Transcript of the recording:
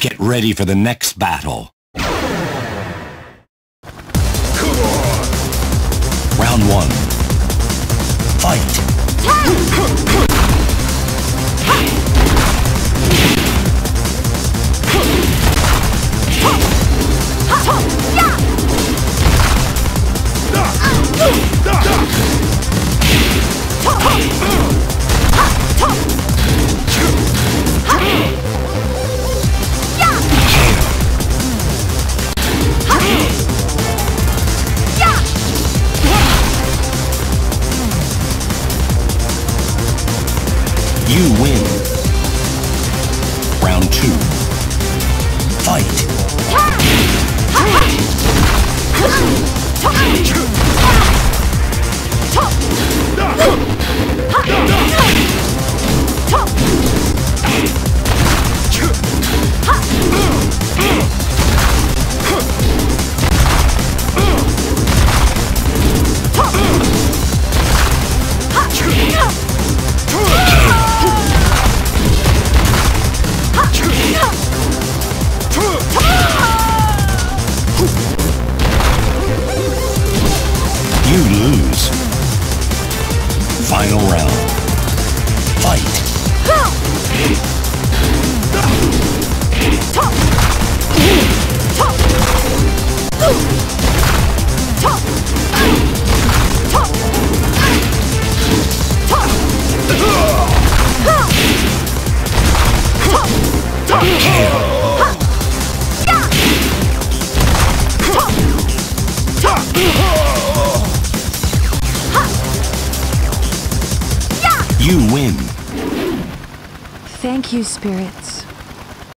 Get ready for the next battle. Round one. Fight! You win. Round two. Fight. You lose. Final round. Fight. You win. Thank you, spirits.